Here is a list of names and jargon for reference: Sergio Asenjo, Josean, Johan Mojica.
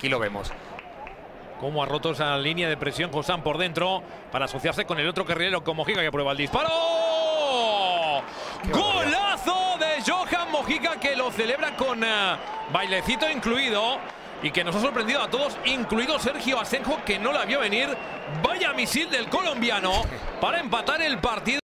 aquí lo vemos. Cómo ha roto esa línea de presión Josean por dentro para asociarse con el otro carrilero, con Mojica, que prueba el disparo. ¡Golazo de Johan Mojica, que lo celebra con bailecito incluido! Y que nos ha sorprendido a todos, incluido Sergio Asenjo, que no la vio venir. Vaya misil del colombiano para empatar el partido.